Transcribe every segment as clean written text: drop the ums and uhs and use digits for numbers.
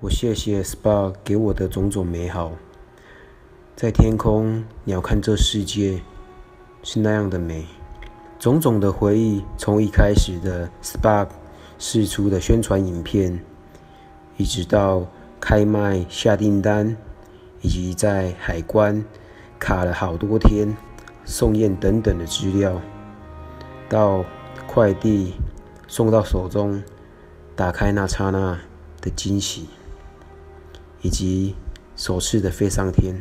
我谢谢 SPARK 给我的种种美好。在天空鸟瞰这世界，是那样的美。种种的回忆，从一开始的 SPARK 释出的宣传影片，一直到开卖下订单，以及在海关卡了好多天送验等等的资料，到快递送到手中，打开那刹那的惊喜，以及首次的飞上天。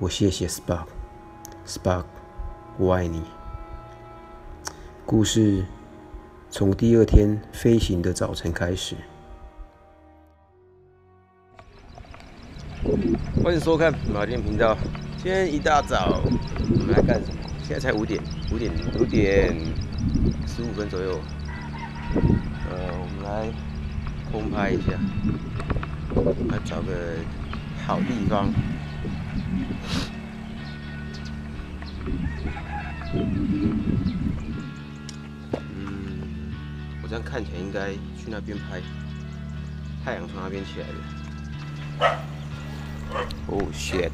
我谢谢 SPARK， 我爱你。故事从第二天飞行的早晨开始。欢迎收看马丁频道。今天一大早我们来干什么？现在才5点15分左右。我们来空拍一下，来找个好地方。我这样看起来应该去那边拍，太阳从那边起来了。Oh shit！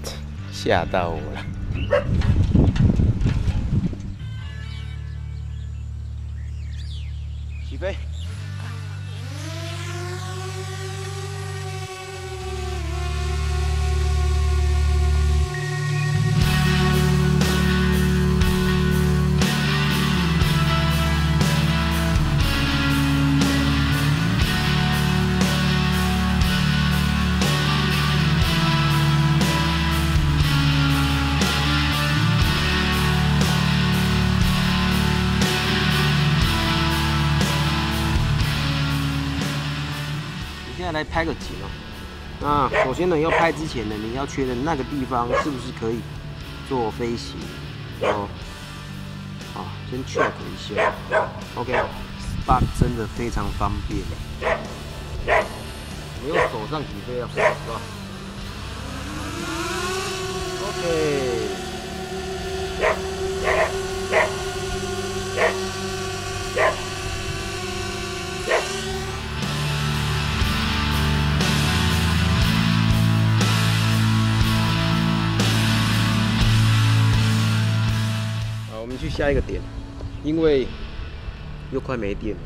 吓到我了。起飞！来拍个景哦。那首先呢，要拍之前呢，你要确认那个地方是不是可以做飞行，然后先 check 一下。OK，SPARK 真的非常方便。我用手上起飞啊，是吧 ？OK。去下一个点，因为又快没电了。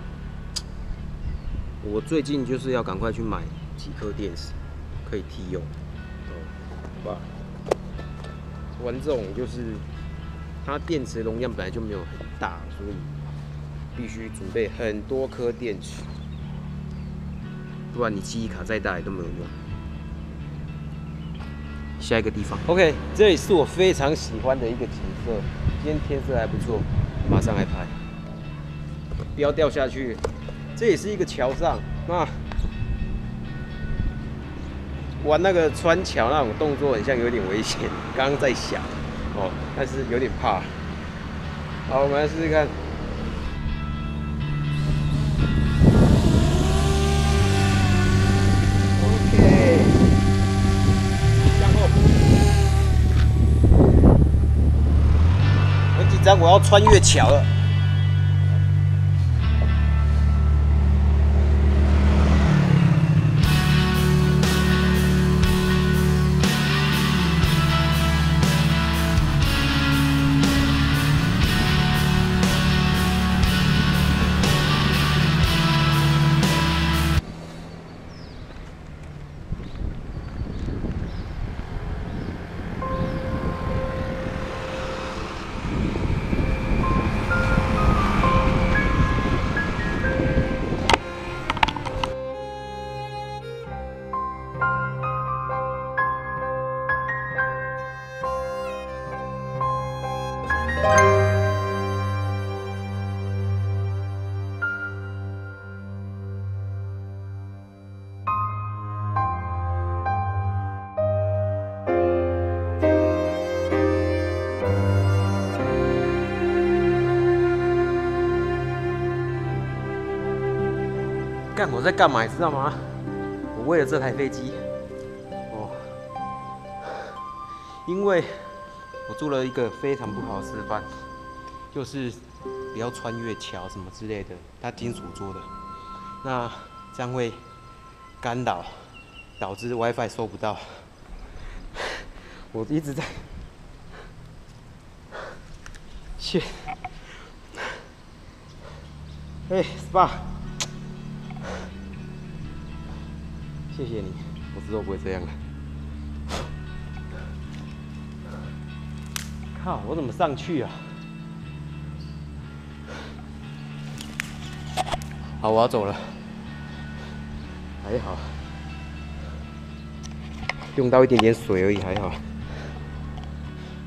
我最近就是要赶快去买几颗电池，可以提用。好吧，玩这种就是它电池容量本来就没有很大，所以必须准备很多颗电池，不然你记忆卡再大也都没有用。下一个地方 ，OK， 这里是我非常喜欢的一个景色。今天天色还不错，马上来拍，不要掉下去。这也是一个桥上，那玩那个穿桥那种动作，很像有点危险。刚刚在想，但是有点怕。好，我们来试试看。我要穿越桥了，干我在干嘛，你知道吗？我为了这台飞机，因为我做了一个非常不好的示范，就是不要穿越桥什么之类的，它金属做的，那这样会干扰，导致 WiFi 收不到。我一直在，去，哎 ，SPARK， 谢谢你，我之后不会这样了。靠，我怎么上去啊？好，我要走了。 还好，用到一点点水而已，还好。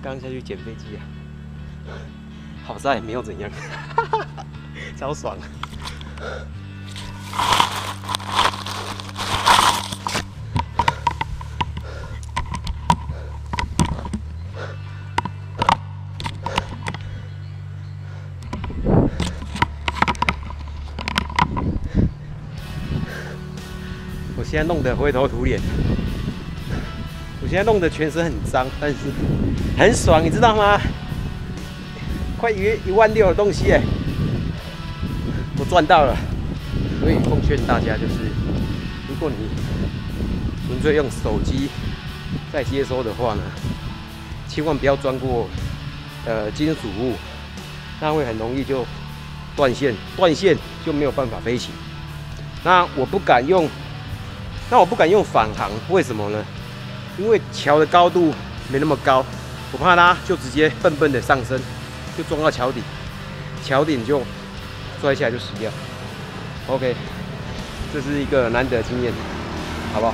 刚下去捡飞机啊，好在没有怎样，超爽。现在弄得灰头土脸，我现在弄得全身很脏，但是很爽，你知道吗？快1万6的东西哎，我赚到了。所以奉劝大家就是，如果你纯粹用手机在接收的话呢，千万不要钻过金属物，那会很容易就断线，断线就没有办法飞行。那我不敢用返航，为什么呢？因为桥的高度没那么高，我怕它就直接笨笨的上升，就撞到桥底，桥顶就摔下来就死掉。OK， 这是一个难得的经验，好不好？